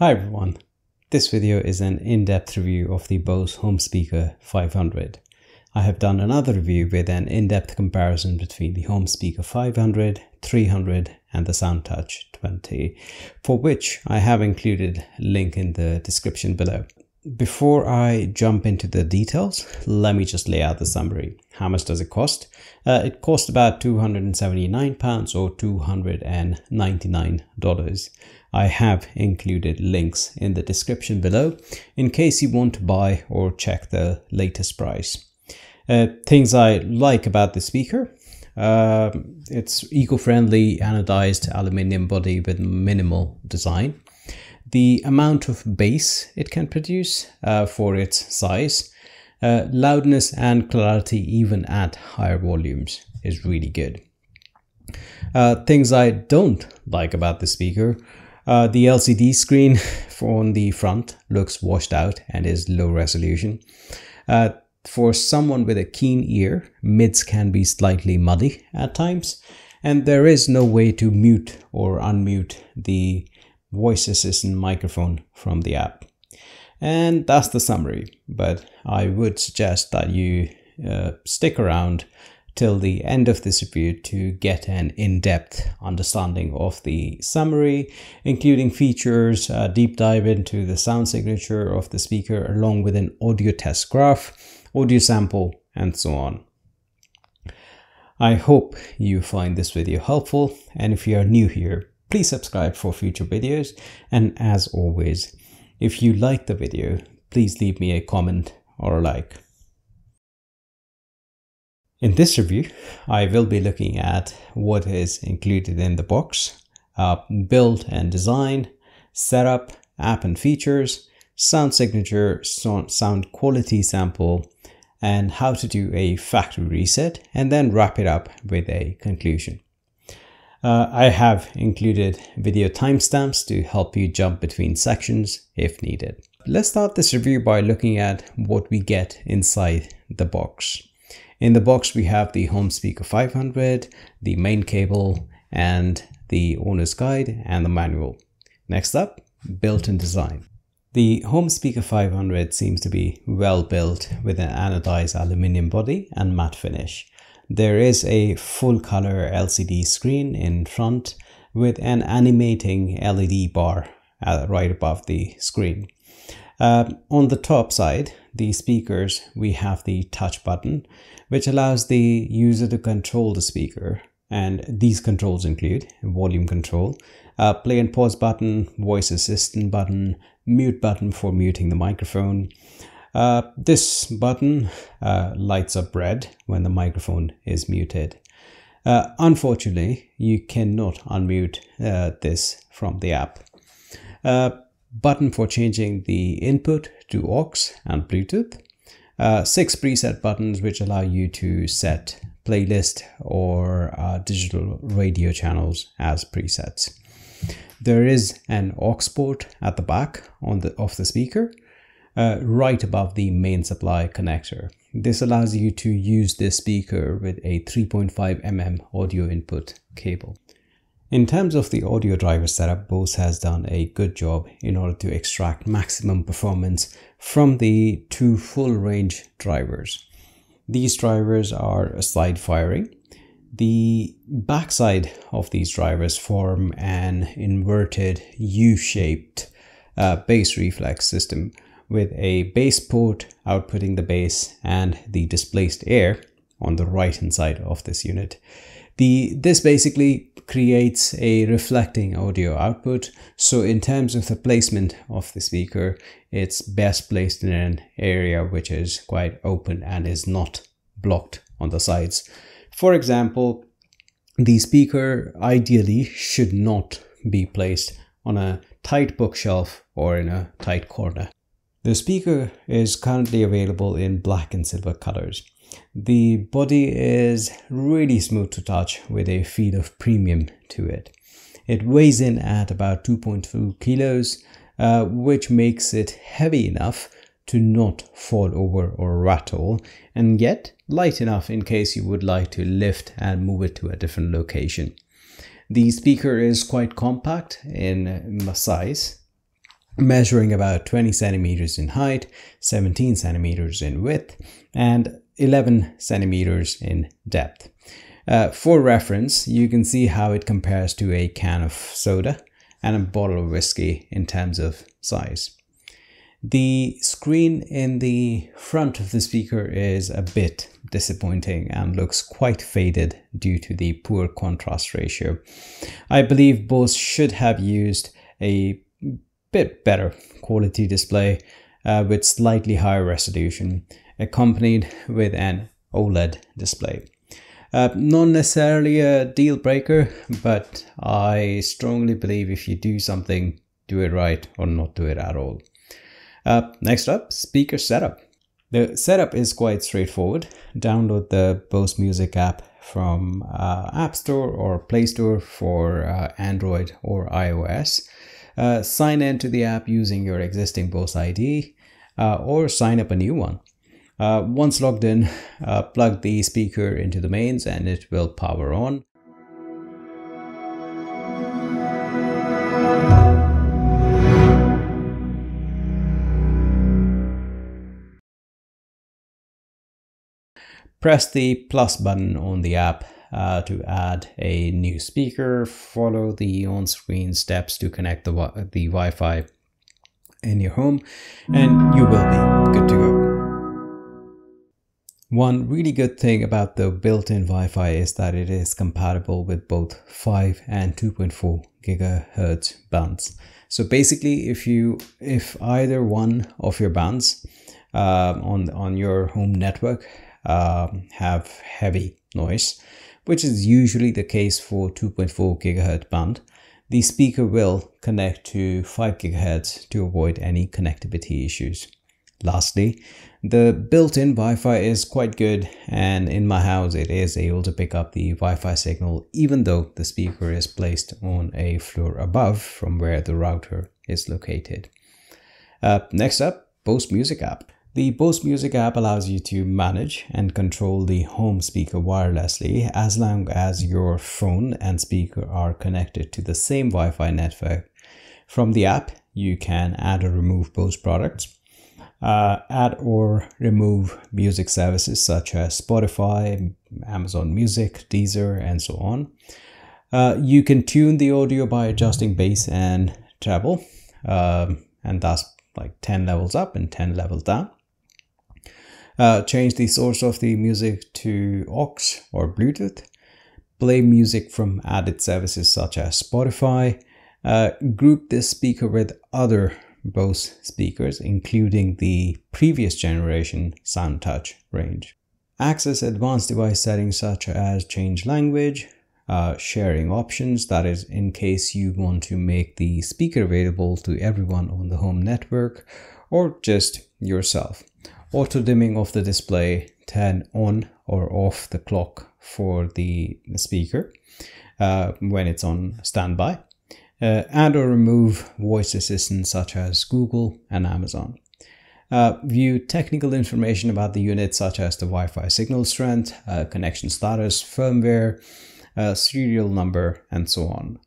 Hi everyone, this video is an in-depth review of the Bose Home Speaker 500. I have done another review with an in-depth comparison between the Home Speaker 500, 300 and the SoundTouch 20, for which I have included a link in the description below. Before I jump into the details, let me just lay out the summary. How much does it cost? It cost about £279 or $299. I have included links in the description below in case you want to buy or check the latest price. Things I like about the speaker. It's eco-friendly anodized aluminium body with minimal design. The amount of bass it can produce for its size, loudness and clarity even at higher volumes is really good. Things I don't like about the speaker, the LCD screen on the front looks washed out and is low resolution. For someone with a keen ear, mids can be slightly muddy at times, and there is no way to mute or unmute the voice assistant microphone from the app. And that's the summary, but I would suggest that you stick around till the end of this review to get an in-depth understanding of the summary, including features, a deep dive into the sound signature of the speaker along with an audio test graph, audio sample and so on. I hope you find this video helpful, and if you are new here, please subscribe for future videos, and as always, if you like the video, please leave me a comment or a like. In this review, I will be looking at what is included in the box, build and design, setup, app and features, sound signature, sound quality sample, and how to do a factory reset, and then wrap it up with a conclusion. I have included video timestamps to help you jump between sections if needed. Let's start this review by looking at what we get inside the box. In the box we have the Home Speaker 500, the main cable and the owner's guide and the manual. Next up, built-in design. The Home Speaker 500 seems to be well built with an anodized aluminium body and matte finish. There is a full color LCD screen in front with an animating LED bar right above the screen. On the top side, the speakers, we have the touch button, which allows the user to control the speaker. And these controls include volume control, play and pause button, voice assistant button, mute button for muting the microphone. This button lights up red when the microphone is muted. Unfortunately, you cannot unmute this from the app. Button for changing the input to aux and Bluetooth. 6 preset buttons which allow you to set playlist or digital radio channels as presets. There is an aux port at the back of the speaker. Right above the main supply connector. This allows you to use this speaker with a 3.5mm audio input cable. In terms of the audio driver setup, Bose has done a good job in order to extract maximum performance from the two full range drivers. These drivers are side firing. The backside of these drivers form an inverted U-shaped bass reflex system, with a bass port outputting the bass and the displaced air on the right hand side of this unit. This basically creates a reflecting audio output, so in terms of the placement of the speaker, it's best placed in an area which is quite open and is not blocked on the sides. For example, the speaker ideally should not be placed on a tight bookshelf or in a tight corner. The speaker is currently available in black and silver colors. The body is really smooth to touch with a feel of premium to it. It weighs in at about 2.2 kilos, which makes it heavy enough to not fall over or rattle, and yet light enough in case you would like to lift and move it to a different location. The speaker is quite compact in size. measuring about 20 centimeters in height, 17 centimeters in width, and 11 centimeters in depth. For reference, you can see how it compares to a can of soda and a bottle of whiskey in terms of size. The screen in the front of the speaker is a bit disappointing and looks quite faded due to the poor contrast ratio. I believe Bose should have used a bit better quality display with slightly higher resolution, accompanied with an OLED display. Not necessarily a deal breaker, but I strongly believe if you do something, do it right or not do it at all. Next up, speaker setup. The setup is quite straightforward. Download the Bose Music app from App Store or Play Store for Android or iOS. Sign into the app using your existing Bose ID or sign up a new one. Once logged in, plug the speaker into the mains and it will power on. Press the plus button on the app to add a new speaker. Follow the on-screen steps to connect the Wi-Fi in your home and you will be good to go. One really good thing about the built-in Wi-Fi is that it is compatible with both 5 and 2.4 gigahertz bands. So basically, if either one of your bands on your home network have heavy noise, which is usually the case for 2.4 gigahertz band, the speaker will connect to 5 gigahertz to avoid any connectivity issues. Lastly, the built-in Wi-Fi is quite good, and in my house it is able to pick up the Wi-Fi signal even though the speaker is placed on a floor above from where the router is located. Next up, Bose Music app. The Bose Music app allows you to manage and control the home speaker wirelessly as long as your phone and speaker are connected to the same Wi-Fi network. From the app, you can add or remove Bose products. Add or remove music services such as Spotify, Amazon Music, Deezer, and so on. You can tune the audio by adjusting bass and treble, and that's like 10 levels up and 10 levels down. Change the source of the music to aux or Bluetooth. Play music from added services such as Spotify. Group this speaker with other Bose speakers, including the previous generation SoundTouch range. Access advanced device settings such as change language, sharing options, that is in case you want to make the speaker available to everyone on the home network or just yourself. Auto dimming of the display, turn on or off the clock for the speaker when it's on standby. Add or remove voice assistants such as Google and Amazon. View technical information about the unit such as the Wi-Fi signal strength, connection status, firmware, serial number, and so on.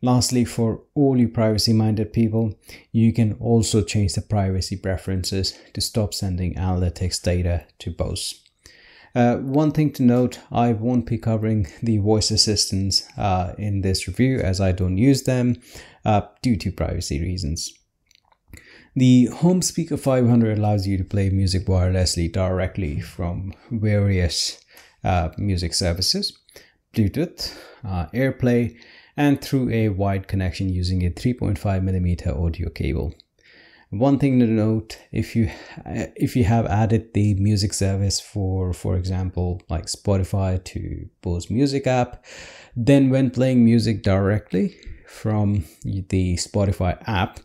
Lastly, for all you privacy-minded people, you can also change the privacy preferences to stop sending analytics data to Bose. One thing to note, I won't be covering the voice assistants in this review as I don't use them due to privacy reasons. The Home Speaker 500 allows you to play music wirelessly directly from various music services, Bluetooth, AirPlay, and through a wired connection using a 3.5mm audio cable. One thing to note, if you have added the music service for example, like Spotify to Bose Music app, then when playing music directly from the Spotify app,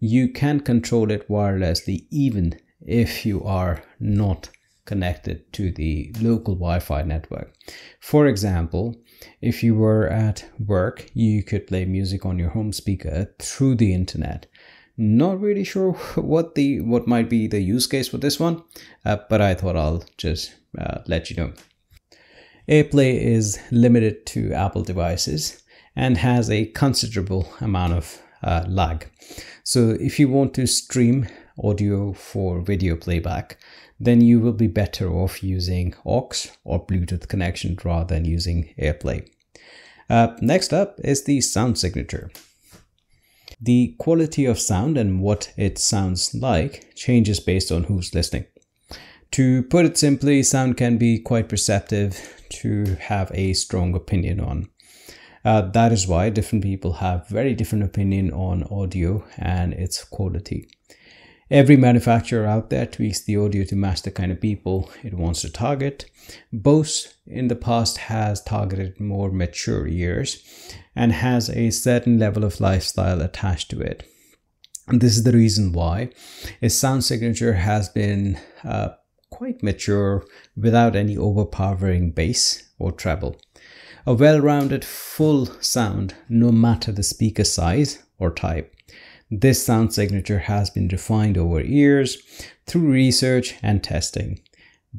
you can control it wirelessly even if you are not connected to the local Wi-Fi network. For example, if you were at work, you could play music on your home speaker through the internet. Not really sure what might be the use case for this one, but I thought I'll just let you know. AirPlay is limited to Apple devices and has a considerable amount of lag. So if you want to stream audio for video playback, then you will be better off using aux or Bluetooth connection rather than using AirPlay. Next up is the sound signature. The quality of sound and what it sounds like changes based on who's listening. To put it simply, sound can be quite perceptive to have a strong opinion on. That is why different people have very different opinion on audio and its quality. Every manufacturer out there tweaks the audio to match the kind of people it wants to target. Bose in the past has targeted more mature ears and has a certain level of lifestyle attached to it. And this is the reason why its sound signature has been quite mature without any overpowering bass or treble. A well-rounded full sound, no matter the speaker size or type. This sound signature has been refined over years through research and testing.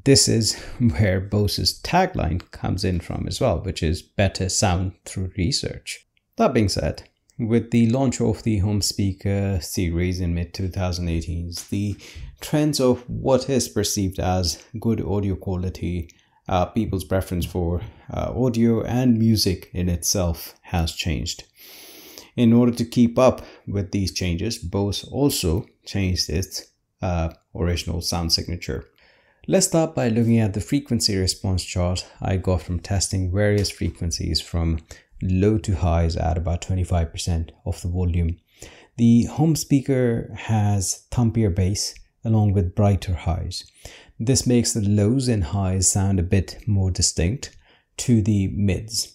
This is where Bose's tagline comes in from as well, which is better sound through research. That being said, with the launch of the home speaker series in mid-2018, the trends of what is perceived as good audio quality, people's preference for audio and music in itself has changed. In order to keep up with these changes, Bose also changed its original sound signature. Let's start by looking at the frequency response chart I got from testing various frequencies from low to highs at about 25% of the volume. The home speaker has thumpier bass along with brighter highs. This makes the lows and highs sound a bit more distinct to the mids.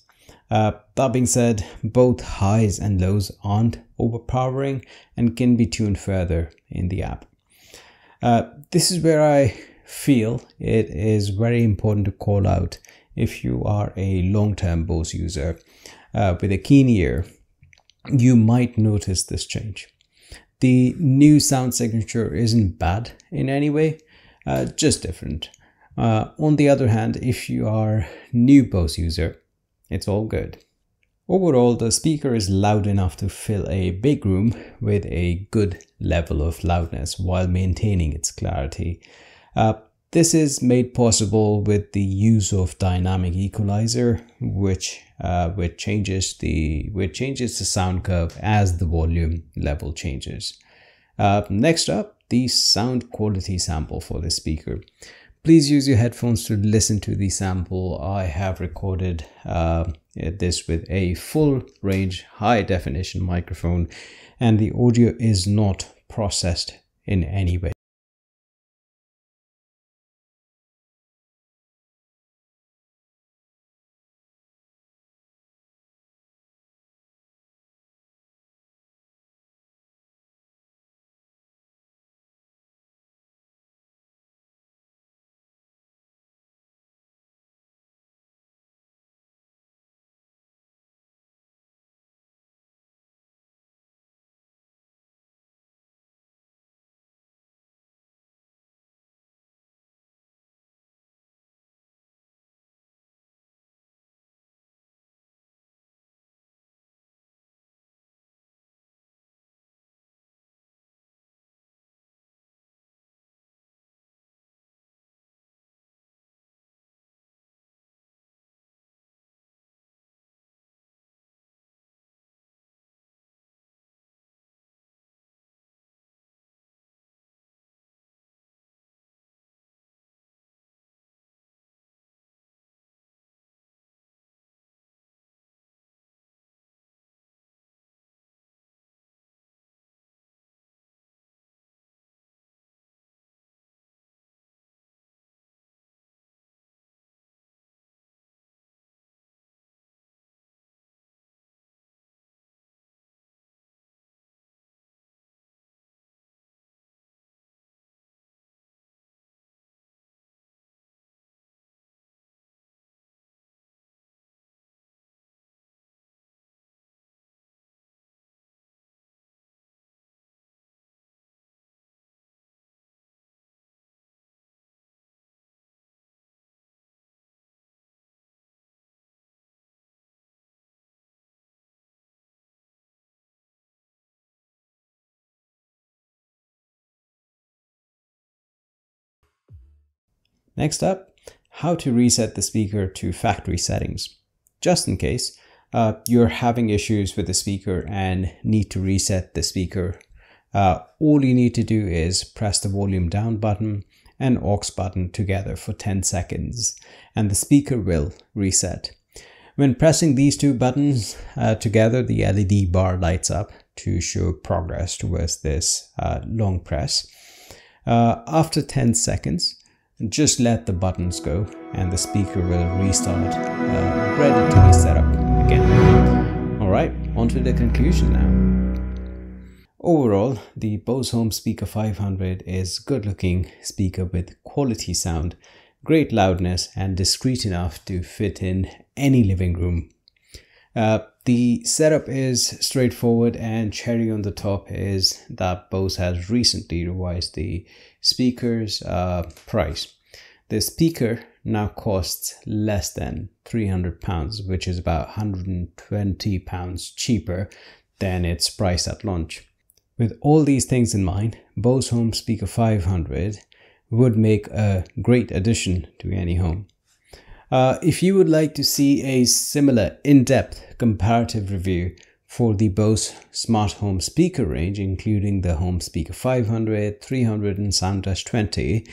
That being said, both highs and lows aren't overpowering and can be tuned further in the app. This is where I feel it is very important to call out if you are a long-term Bose user with a keen ear, you might notice this change. The new sound signature isn't bad in any way, just different. On the other hand, if you are a new Bose user, it's all good. Overall, the speaker is loud enough to fill a big room with a good level of loudness while maintaining its clarity. This is made possible with the use of dynamic equalizer, which changes the sound curve as the volume level changes. Next up, the sound quality sample for the speaker. Please use your headphones to listen to the sample. I have recorded this with a full range high definition microphone and the audio is not processed in any way. Next up, how to reset the speaker to factory settings. Just in case you're having issues with the speaker and need to reset the speaker, all you need to do is press the volume down button and aux button together for 10 seconds and the speaker will reset. When pressing these two buttons together, the LED bar lights up to show progress towards this long press. After 10 seconds, just let the buttons go and the speaker will restart, ready to be set up again. Alright, on to the conclusion now. Overall, the Bose Home Speaker 500 is a good looking speaker with quality sound, great loudness and discreet enough to fit in any living room. The setup is straightforward, and cherry on the top is that Bose has recently revised the speaker's price. The speaker now costs less than £300, which is about £120 cheaper than its price at launch. With all these things in mind, Bose Home Speaker 500 would make a great addition to any home. If you would like to see a similar in-depth comparative review for the Bose Smart Home Speaker range, including the Home Speaker 500, 300 and SoundTouch 20,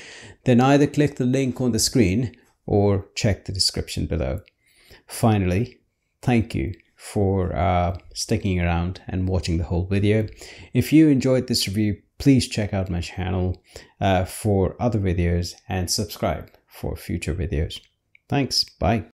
then either click the link on the screen or check the description below. Finally, thank you for sticking around and watching the whole video. If you enjoyed this review, please check out my channel for other videos and subscribe for future videos. Thanks. Bye.